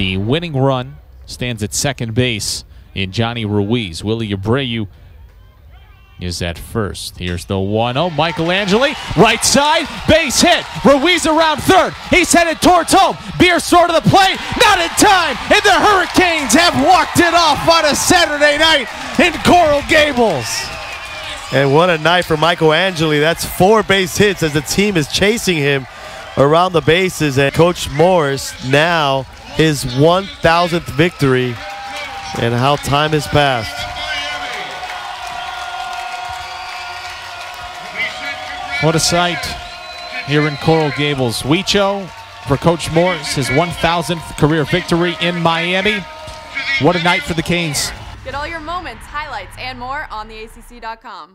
The winning run stands at second base in Johnny Ruiz. Willie Abreu is at first. Here's the 1-0. Michelangeli, right side, base hit. Ruiz around third. He's headed towards home. Beer sort of the plate. Not in time. And the Hurricanes have walked it off on a Saturday night in Coral Gables. And what a night for Michelangeli. That's 4 base hits as the team is chasing him around the bases. And Coach Morris now his 1,000th victory. And how time has passed. What a sight here in Coral Gables. Huicho for Coach Morris, his 1,000th career victory in Miami. What a night for the Canes. Get all your moments, highlights, and more on theacc.com.